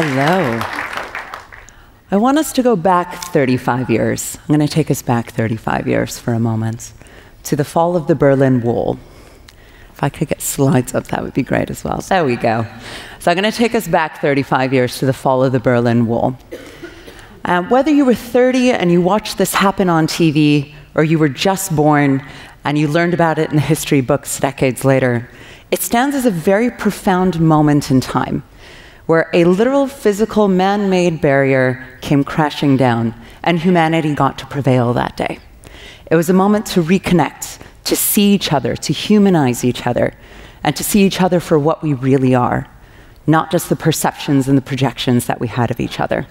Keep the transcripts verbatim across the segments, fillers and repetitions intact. Hello. I want us to go back thirty-five years. I'm going to take us back thirty-five years for a moment, to the fall of the Berlin Wall. If I could get slides up, that would be great as well. There we go. So I'm going to take us back thirty-five years to the fall of the Berlin Wall. Uh, whether you were thirty and you watched this happen on T V, or you were just born and you learned about it in the history books decades later, it stands as a very profound moment in time, where a literal, physical, man-made barrier came crashing down, and humanity got to prevail that day. It was a moment to reconnect, to see each other, to humanize each other, and to see each other for what we really are, not just the perceptions and the projections that we had of each other.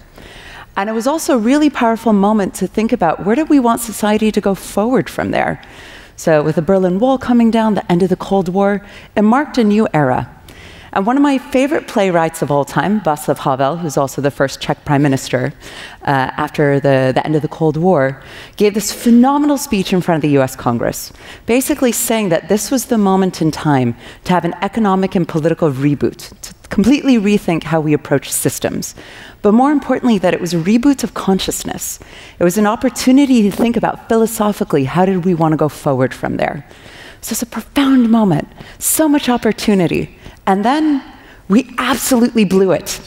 And it was also a really powerful moment to think about, where did we want society to go forward from there? So with the Berlin Wall coming down, the end of the Cold War, it marked a new era. And one of my favorite playwrights of all time, Vaclav Havel, who's also the first Czech prime minister uh, after the, the end of the Cold War, gave this phenomenal speech in front of the U S Congress, basically saying that this was the moment in time to have an economic and political reboot, to completely rethink how we approach systems. But more importantly, that it was a reboot of consciousness. It was an opportunity to think about philosophically, how did we want to go forward from there? So it's a profound moment, so much opportunity. And then we absolutely blew it.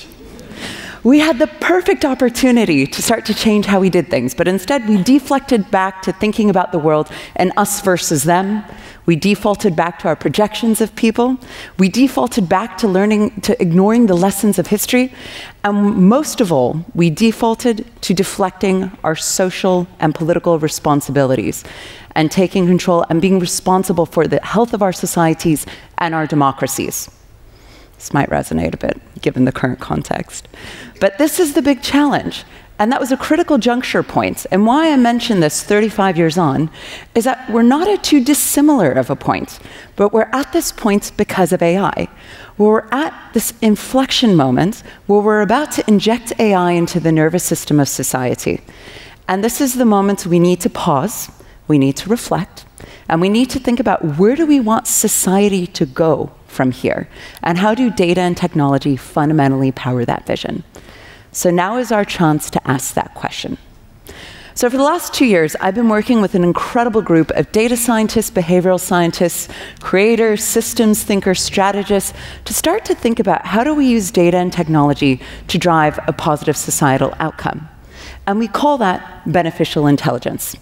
We had the perfect opportunity to start to change how we did things, but instead we deflected back to thinking about the world and us versus them. We defaulted back to our projections of people. We defaulted back to learning, to ignoring the lessons of history. And most of all, we defaulted to deflecting our social and political responsibilities and taking control and being responsible for the health of our societies and our democracies. This might resonate a bit, given the current context. But this is the big challenge. And that was a critical juncture point. And why I mention this thirty-five years on is that we're not at too dissimilar of a point, but we're at this point because of A I. We're at this inflection moment where we're about to inject A I into the nervous system of society. And this is the moment we need to pause, we need to reflect, and we need to think about, where do we want society to go from here? And how do data and technology fundamentally power that vision? So now is our chance to ask that question. So for the last two years, I've been working with an incredible group of data scientists, behavioral scientists, creators, systems thinkers, strategists, to start to think about, how do we use data and technology to drive a positive societal outcome? And we call that beneficial intelligence.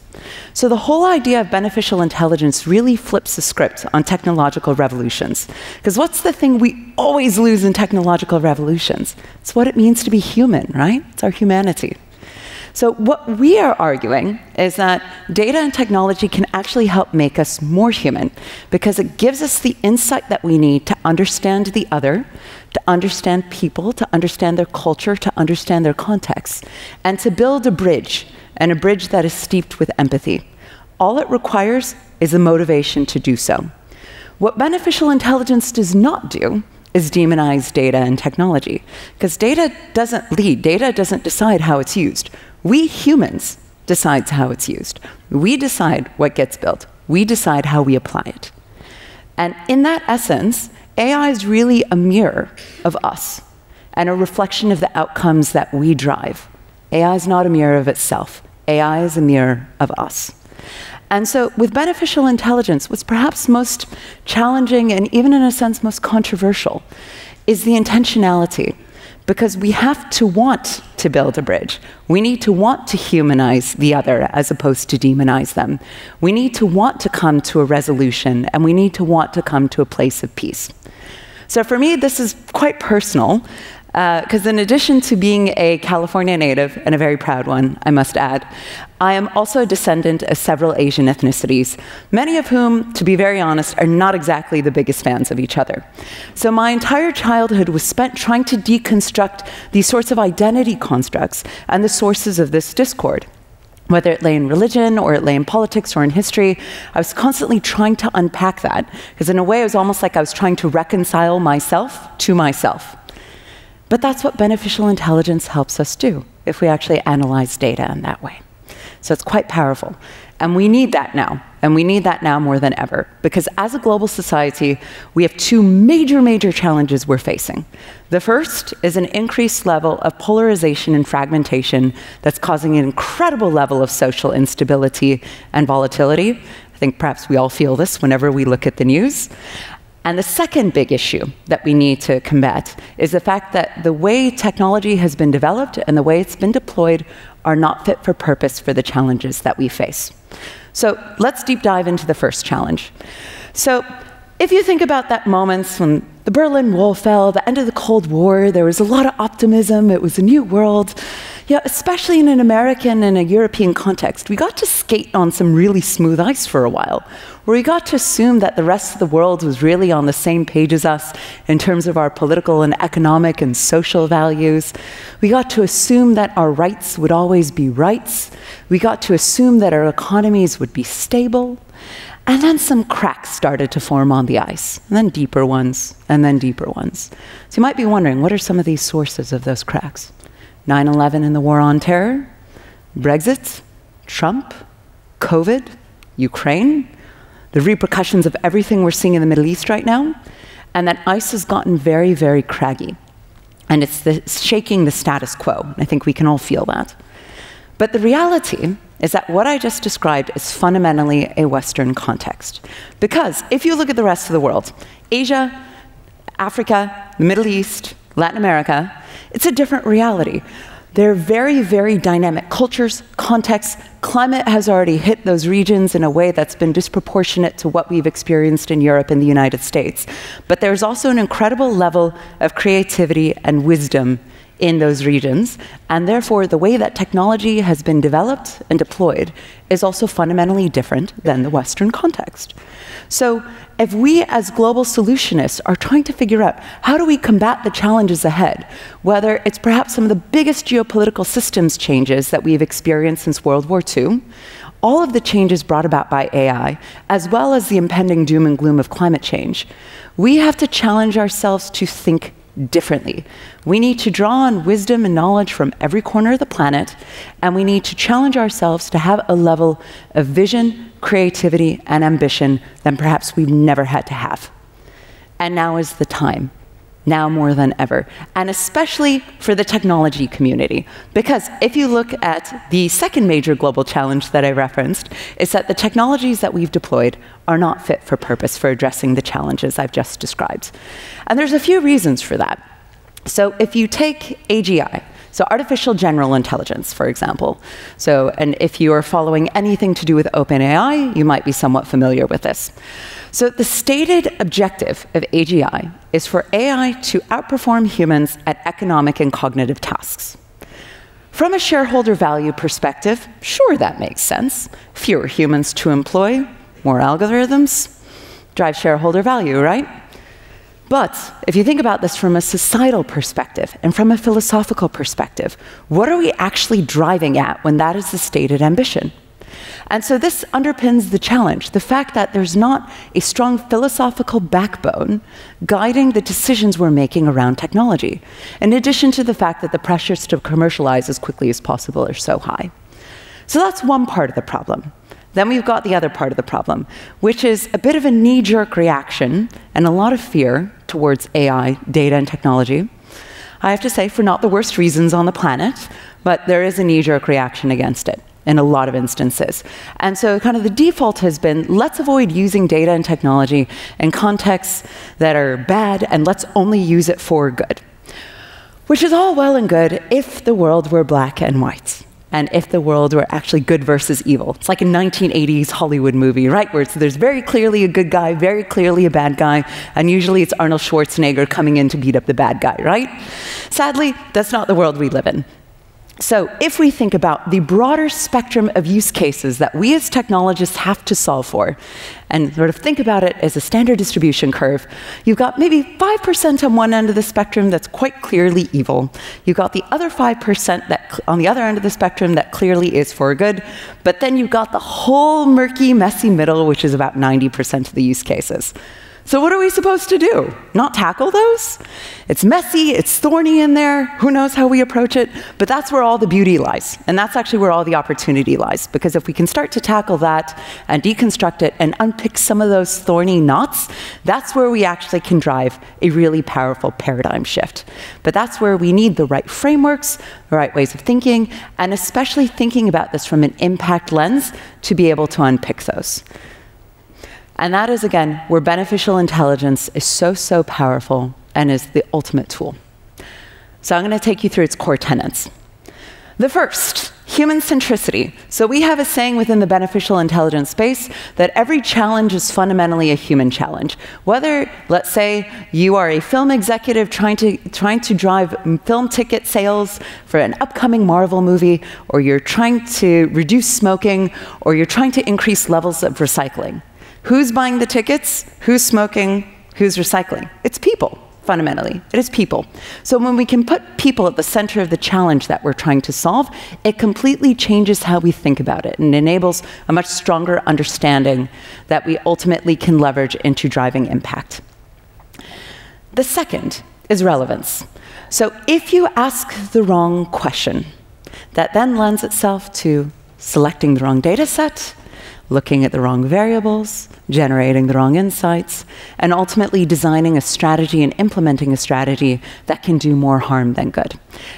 So the whole idea of beneficial intelligence really flips the script on technological revolutions. Because what's the thing we always lose in technological revolutions? It's what it means to be human, right? It's our humanity. So what we are arguing is that data and technology can actually help make us more human, because it gives us the insight that we need to understand the other, to understand people, to understand their culture, to understand their context, and to build a bridge, and a bridge that is steeped with empathy. All it requires is the motivation to do so. What beneficial intelligence does not do is demonize data and technology, because data doesn't lead, data doesn't decide how it's used. We humans decide how it's used. We decide what gets built. We decide how we apply it. And in that essence, A I is really a mirror of us and a reflection of the outcomes that we drive. A I is not a mirror of itself. A I is a mirror of us. And so with beneficial intelligence, what's perhaps most challenging and even in a sense most controversial is the intentionality, because we have to want to build a bridge. We need to want to humanize the other as opposed to demonize them. We need to want to come to a resolution, and we need to want to come to a place of peace. So for me, this is quite personal, because uh, in addition to being a California native, and a very proud one, I must add, I am also a descendant of several Asian ethnicities, many of whom, to be very honest, are not exactly the biggest fans of each other. So my entire childhood was spent trying to deconstruct these sorts of identity constructs and the sources of this discord. Whether it lay in religion, or it lay in politics, or in history, I was constantly trying to unpack that, because in a way it was almost like I was trying to reconcile myself to myself. But that's what beneficial intelligence helps us do, if we actually analyze data in that way. So it's quite powerful. And we need that now. And we need that now more than ever. Because as a global society, we have two major, major challenges we're facing. The first is an increased level of polarization and fragmentation that's causing an incredible level of social instability and volatility. I think perhaps we all feel this whenever we look at the news. And the second big issue that we need to combat is the fact that the way technology has been developed and the way it's been deployed are not fit for purpose for the challenges that we face. So let's deep dive into the first challenge. So if you think about that moment when the Berlin Wall fell, the end of the Cold War, there was a lot of optimism, it was a new world. Yeah, especially in an American and a European context, we got to skate on some really smooth ice for a while, where we got to assume that the rest of the world was really on the same page as us in terms of our political and economic and social values. We got to assume that our rights would always be rights. We got to assume that our economies would be stable. And then some cracks started to form on the ice, and then deeper ones, and then deeper ones. So you might be wondering, what are some of these sources of those cracks? nine eleven and the war on terror, Brexit, Trump, COVID, Ukraine, the repercussions of everything we're seeing in the Middle East right now, and that ice has gotten very, very craggy. And it's, the, it's shaking the status quo. I think we can all feel that. But the reality is that what I just described is fundamentally a Western context. Because if you look at the rest of the world, Asia, Africa, the Middle East, Latin America, it's a different reality. They're very, very dynamic cultures, contexts. Climate has already hit those regions in a way that's been disproportionate to what we've experienced in Europe and the United States. But there's also an incredible level of creativity and wisdom in those regions, and therefore the way that technology has been developed and deployed is also fundamentally different than the Western context. So if we as global solutionists are trying to figure out how do we combat the challenges ahead, whether it's perhaps some of the biggest geopolitical systems changes that we've experienced since World War Two, all of the changes brought about by A I, as well as the impending doom and gloom of climate change, we have to challenge ourselves to think differently. We need to draw on wisdom and knowledge from every corner of the planet, and we need to challenge ourselves to have a level of vision, creativity, and ambition that perhaps we've never had to have. And now is the time. Now more than ever, and especially for the technology community. Because if you look at the second major global challenge that I referenced, is that the technologies that we've deployed are not fit for purpose for addressing the challenges I've just described. And there's a few reasons for that. So if you take A G I, so artificial general intelligence, for example. So, and if you are following anything to do with OpenAI, you might be somewhat familiar with this. So the stated objective of A G I is for A I to outperform humans at economic and cognitive tasks. From a shareholder value perspective, sure, that makes sense. Fewer humans to employ, more algorithms, drive shareholder value, right? But if you think about this from a societal perspective and from a philosophical perspective, what are we actually driving at when that is the stated ambition? And so this underpins the challenge, the fact that there's not a strong philosophical backbone guiding the decisions we're making around technology, in addition to the fact that the pressures to commercialize as quickly as possible are so high. So that's one part of the problem. Then we've got the other part of the problem, which is a bit of a knee-jerk reaction and a lot of fear towards A I, data, and technology. I have to say, for not the worst reasons on the planet, but there is a knee-jerk reaction against it in a lot of instances. And so kind of the default has been, let's avoid using data and technology in contexts that are bad, and let's only use it for good. Which is all well and good if the world were black and white, and if the world were actually good versus evil. It's like a nineteen eighties Hollywood movie, right, where it's, there's very clearly a good guy, very clearly a bad guy, and usually it's Arnold Schwarzenegger coming in to beat up the bad guy, right? Sadly, that's not the world we live in. So if we think about the broader spectrum of use cases that we as technologists have to solve for, and sort of think about it as a standard distribution curve, you've got maybe five percent on one end of the spectrum that's quite clearly evil. You've got the other five percent that on the other end of the spectrum that clearly is for good, but then you've got the whole murky, messy middle, which is about ninety percent of the use cases. So what are we supposed to do? Not tackle those? It's messy, it's thorny in there, who knows how we approach it, but that's where all the beauty lies, and that's actually where all the opportunity lies, because if we can start to tackle that and deconstruct it and unpick some of those thorny knots, that's where we actually can drive a really powerful paradigm shift. But that's where we need the right frameworks, the right ways of thinking, and especially thinking about this from an impact lens to be able to unpick those. And that is, again, where beneficial intelligence is so, so powerful and is the ultimate tool. So I'm going to take you through its core tenets. The first, human centricity. So we have a saying within the beneficial intelligence space that every challenge is fundamentally a human challenge. Whether, let's say, you are a film executive trying to, trying to drive film ticket sales for an upcoming Marvel movie, or you're trying to reduce smoking, or you're trying to increase levels of recycling. Who's buying the tickets? Who's smoking? Who's recycling? It's people, fundamentally. It is people. So when we can put people at the center of the challenge that we're trying to solve, it completely changes how we think about it and enables a much stronger understanding that we ultimately can leverage into driving impact. The second is relevance. So if you ask the wrong question, that then lends itself to selecting the wrong data set, looking at the wrong variables, generating the wrong insights, and ultimately designing a strategy and implementing a strategy that can do more harm than good.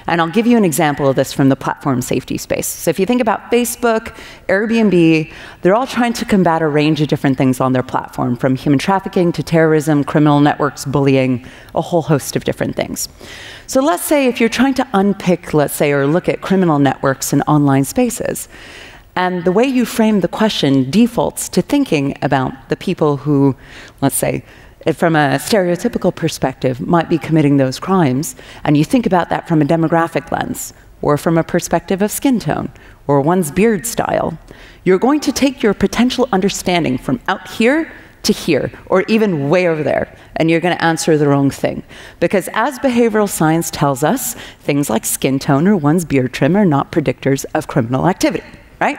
And I'll give you an example of this from the platform safety space. So if you think about Facebook, Airbnb, they're all trying to combat a range of different things on their platform, from human trafficking to terrorism, criminal networks, bullying, a whole host of different things. So let's say if you're trying to unpick, let's say, or look at criminal networks in online spaces, and the way you frame the question defaults to thinking about the people who, let's say, from a stereotypical perspective, might be committing those crimes, and you think about that from a demographic lens, or from a perspective of skin tone, or one's beard style, you're going to take your potential understanding from out here to here, or even way over there, and you're going to answer the wrong thing. Because as behavioral science tells us, things like skin tone or one's beard trim are not predictors of criminal activity. Right?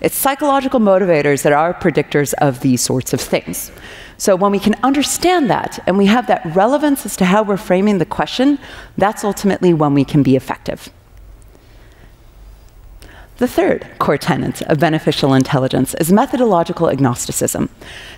It's psychological motivators that are predictors of these sorts of things. So when we can understand that, and we have that relevance as to how we're framing the question, that's ultimately when we can be effective. The third core tenet of beneficial intelligence is methodological agnosticism.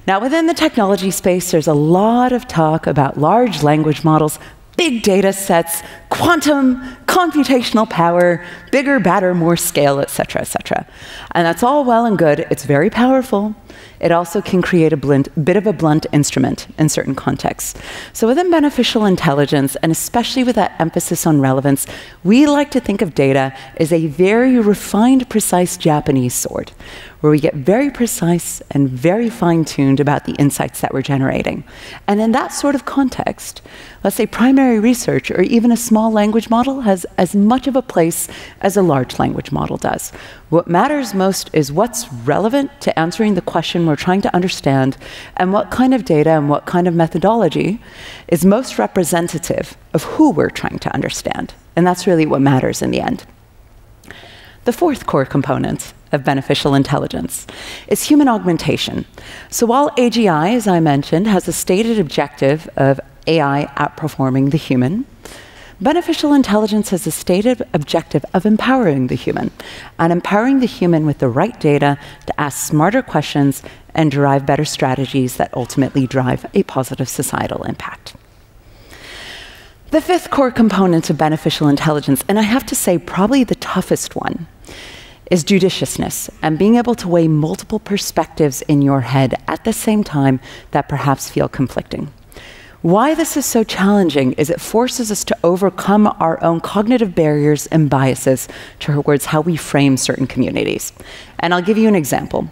Now, within the technology space, there's a lot of talk about large language models, big data sets, quantum, computational power, bigger, badder, more scale, et cetera, et cetera. And that's all well and good. It's very powerful. It also can create a blunt, bit of a blunt instrument in certain contexts. So within beneficial intelligence, and especially with that emphasis on relevance, we like to think of data as a very refined, precise Japanese sword, where we get very precise and very fine-tuned about the insights that we're generating. And in that sort of context, let's say primary research or even a small language model has as much of a place as a large language model does. What matters most is what's relevant to answering the question we're trying to understand, and what kind of data and what kind of methodology is most representative of who we're trying to understand. And that's really what matters in the end. The fourth core component of beneficial intelligence is human augmentation. So while A G I, as I mentioned, has a stated objective of A I outperforming the human, beneficial intelligence has a stated objective of empowering the human, and empowering the human with the right data to ask smarter questions and derive better strategies that ultimately drive a positive societal impact. The fifth core component of beneficial intelligence, and I have to say probably the toughest one, is judiciousness, and being able to weigh multiple perspectives in your head at the same time that perhaps feel conflicting. Why this is so challenging is it forces us to overcome our own cognitive barriers and biases towards how we frame certain communities. And I'll give you an example.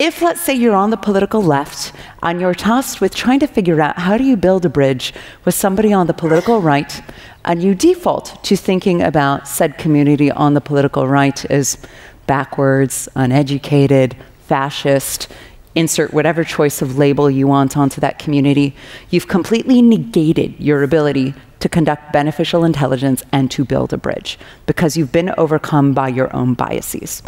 If, let's say, you're on the political left and you're tasked with trying to figure out how do you build a bridge with somebody on the political right, and you default to thinking about said community on the political right as backwards, uneducated, fascist, insert whatever choice of label you want onto that community, you've completely negated your ability to conduct beneficial intelligence and to build a bridge, because you've been overcome by your own biases.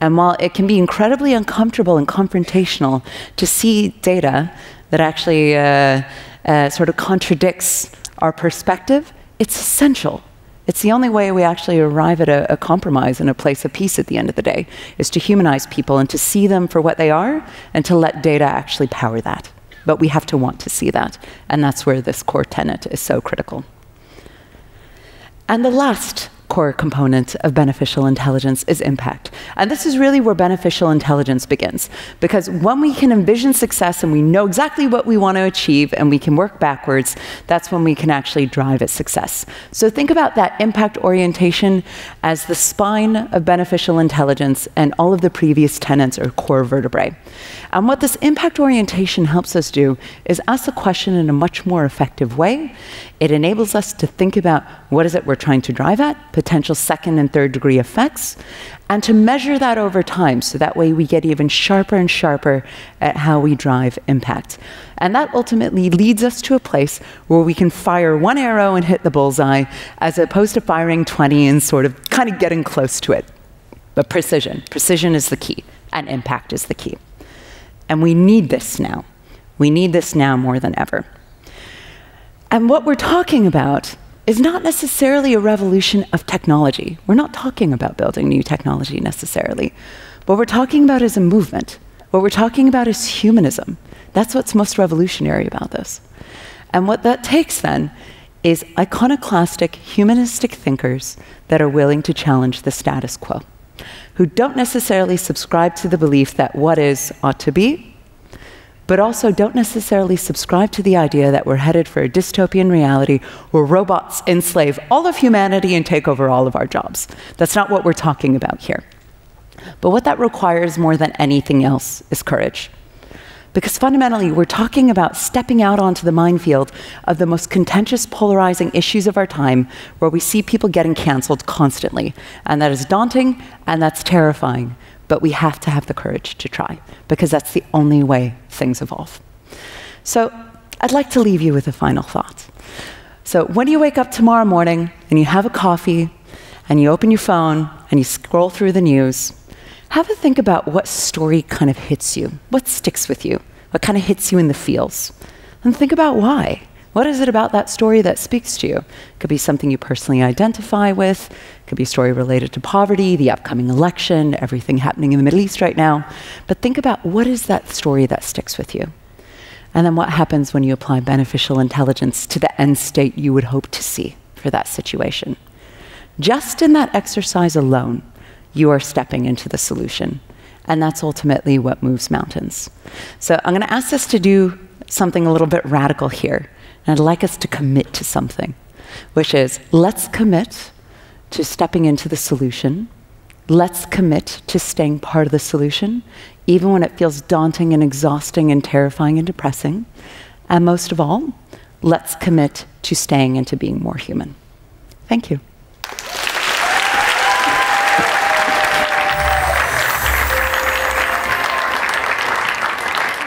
And while it can be incredibly uncomfortable and confrontational to see data that actually uh, uh, sort of contradicts our perspective, it's essential. It's the only way we actually arrive at a, a compromise and a place of peace at the end of the day, is to humanize people and to see them for what they are and to let data actually power that. But we have to want to see that. And that's where this core tenet is so critical. And the last core component of beneficial intelligence is impact. And this is really where beneficial intelligence begins. Because when we can envision success and we know exactly what we want to achieve and we can work backwards, that's when we can actually drive at success. So think about that impact orientation as the spine of beneficial intelligence and all of the previous tenets or core vertebrae. And what this impact orientation helps us do is ask the question in a much more effective way. It enables us to think about what is it we're trying to drive at, potential second and third degree effects, and to measure that over time, so that way we get even sharper and sharper at how we drive impact. And that ultimately leads us to a place where we can fire one arrow and hit the bullseye, as opposed to firing twenty and sort of kind of getting close to it. But precision, precision is the key, and impact is the key. And we need this now. We need this now more than ever. And what we're talking about is not necessarily a revolution of technology. We're not talking about building new technology necessarily. What we're talking about is a movement. What we're talking about is humanism. That's what's most revolutionary about this. And what that takes then is iconoclastic, humanistic thinkers that are willing to challenge the status quo, who don't necessarily subscribe to the belief that what is ought to be, but also don't necessarily subscribe to the idea that we're headed for a dystopian reality where robots enslave all of humanity and take over all of our jobs. That's not what we're talking about here. But what that requires more than anything else is courage. Because fundamentally, we're talking about stepping out onto the minefield of the most contentious, polarizing issues of our time, where we see people getting canceled constantly. And that is daunting, and that's terrifying. But we have to have the courage to try, because that's the only way things evolve. So I'd like to leave you with a final thought. So when you wake up tomorrow morning and you have a coffee and you open your phone and you scroll through the news, have a think about what story kind of hits you, what sticks with you, what kind of hits you in the feels. And think about why. What is it about that story that speaks to you? It could be something you personally identify with. It could be a story related to poverty, the upcoming election, everything happening in the Middle East right now. But think about what is that story that sticks with you? And then what happens when you apply beneficial intelligence to the end state you would hope to see for that situation? Just in that exercise alone, you are stepping into the solution. And that's ultimately what moves mountains. So I'm going to ask us to do something a little bit radical here. And I'd like us to commit to something, which is, let's commit to stepping into the solution. Let's commit to staying part of the solution, even when it feels daunting and exhausting and terrifying and depressing. And most of all, let's commit to staying and to being more human. Thank you.